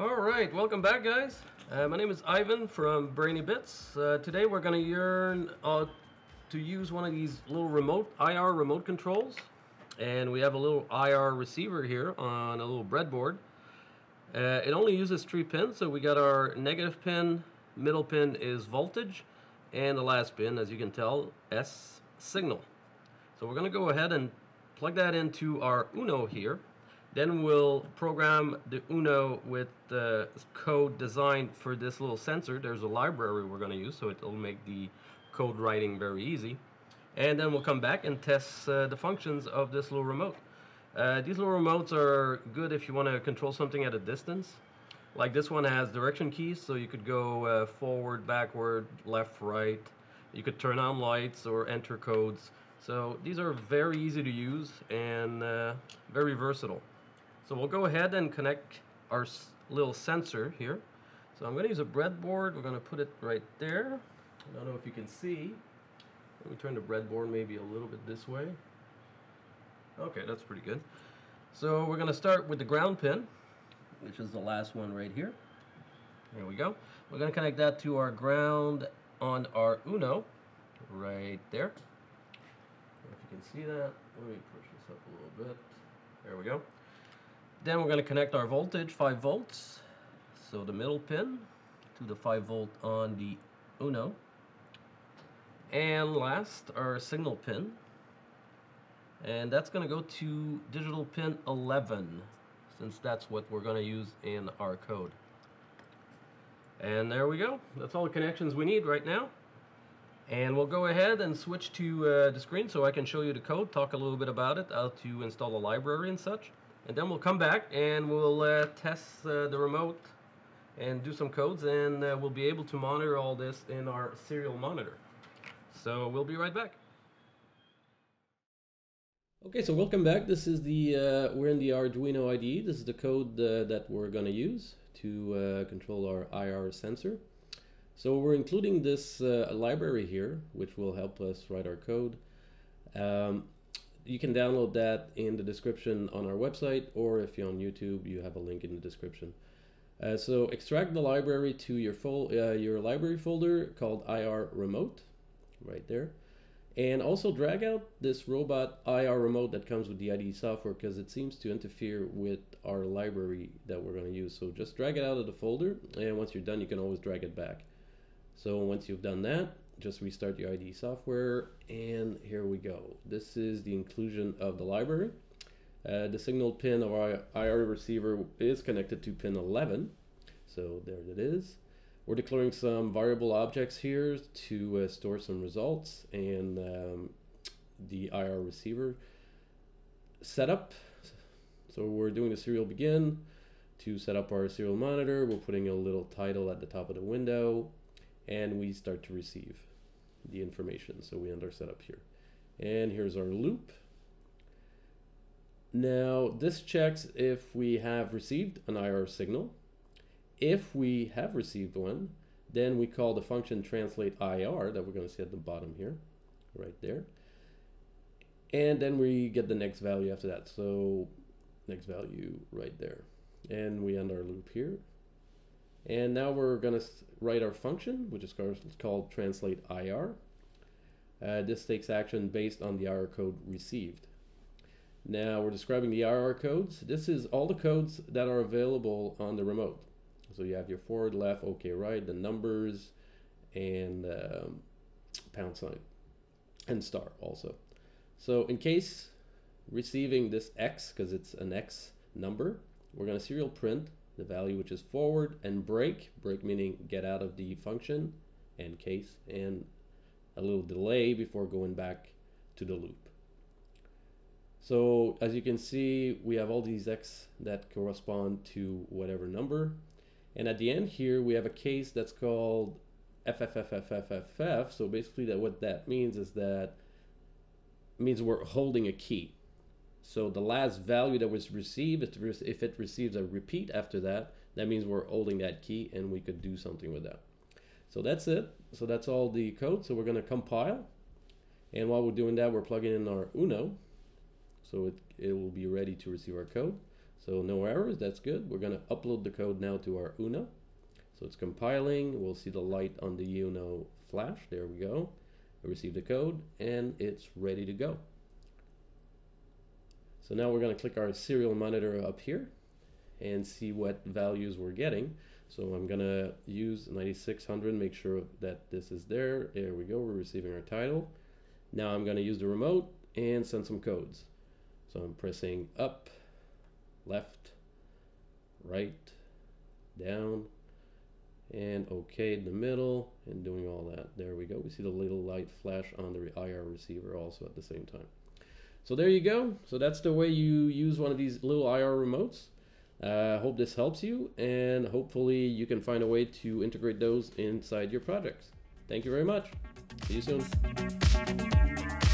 Alright, welcome back guys. My name is Ivan from Brainy Bits. Today we're going to learn to use one of these little IR remote controls. And we have a little IR receiver here on a little breadboard. It only uses 3 pins, so we got our negative pin, middle pin is voltage, and the last pin, as you can tell, S, signal. So we're going to go ahead and plug that into our Uno here. Then we'll program the Uno with the code designed for this little sensor. There's a library we're going to use, so it'll make the code writing very easy. And then we'll come back and test the functions of this little remote. These little remotes are good if you want to control something at a distance. Like this one has direction keys, so you could go forward, backward, left, right. You could turn on lights or enter codes. So these are very easy to use and very versatile. So we'll go ahead and connect our little sensor here. So I'm going to use a breadboard. We're going to put it right there. I don't know if you can see. Let me turn the breadboard maybe a little bit this way. Okay, that's pretty good. So we're going to start with the ground pin, which is the last one right here. There we go. We're going to connect that to our ground on our Uno right there. If you can see that, let me push this up a little bit. There we go. Then we're going to connect our voltage, 5 volts, so the middle pin to the 5 volt on the Uno. And last, our signal pin. And that's going to go to digital pin 11, since that's what we're going to use in our code. And there we go. That's all the connections we need right now. And we'll go ahead and switch to the screen so I can show you the code, talk a little bit about it, how to install the library and such. And then we'll come back and we'll test the remote and do some codes, and we'll be able to monitor all this in our serial monitor. So we'll be right back. Okay, so welcome back. This is the we're in the Arduino IDE. This is the code that we're going to use to control our IR sensor. So we're including this library here, which will help us write our code. You can download that in the description on our website, or if you're on YouTube, you have a link in the description. So extract the library to your library folder called IR remote, right there. And also drag out this robot IR remote that comes with the IDE software, because it seems to interfere with our library that we're going to use. So just drag it out of the folder, and once you're done, you can always drag it back. So once you've done that, just restart your IDE software, and here we go. This is the inclusion of the library. The signal pin of our IR receiver is connected to pin 11, so there it is. We're declaring some variable objects here to store some results, and the IR receiver setup. So we're doing the serial begin to set up our serial monitor. We're putting a little title at the top of the window, and we start to receive the information. So we end our setup here. And here's our loop. Now this checks if we have received an IR signal. If we have received one, then we call the function translate IR that we're going to see at the bottom here, right there. And then we get the next value after that. So next value right there. And we end our loop here. And now we're going to write our function, which is called translate IR. This takes action based on the IR code received. Now we're describing the IR codes. This is all the codes that are available on the remote. So you have your forward, left, OK, right, the numbers, and pound sign, and star also. So in case receiving this X, because it's an X number, we're going to serial print the value, which is forward, and break meaning get out of the function and case, and a little delay before going back to the loop. So as you can see, we have all these X that correspond to whatever number, and at the end here we have a case that's called FFFFFFF. So basically that what that means is that means we're holding a key. So the last value that was received, if it receives a repeat after that, that means we're holding that key and we could do something with that. So that's it. So that's all the code. So we're going to compile. And while we're doing that, we're plugging in our Uno. So it will be ready to receive our code. So no errors, that's good. We're gonna upload the code now to our Uno. So it's compiling, we'll see the light on the Uno flash, there we go. I received the code and it's ready to go. So now we're gonna click our serial monitor up here and see what values we're getting. So I'm gonna use 9600, make sure that this is there. There we go, we're receiving our title. Now I'm gonna use the remote and send some codes. So I'm pressing up, left, right, down, and okay in the middle, and doing all that. There we go, we see the little light flash on the IR receiver also at the same time. So there you go. So that's the way you use one of these little IR remotes. Hope this helps you, and hopefully you can find a way to integrate those inside your projects. Thank you very much. See you soon.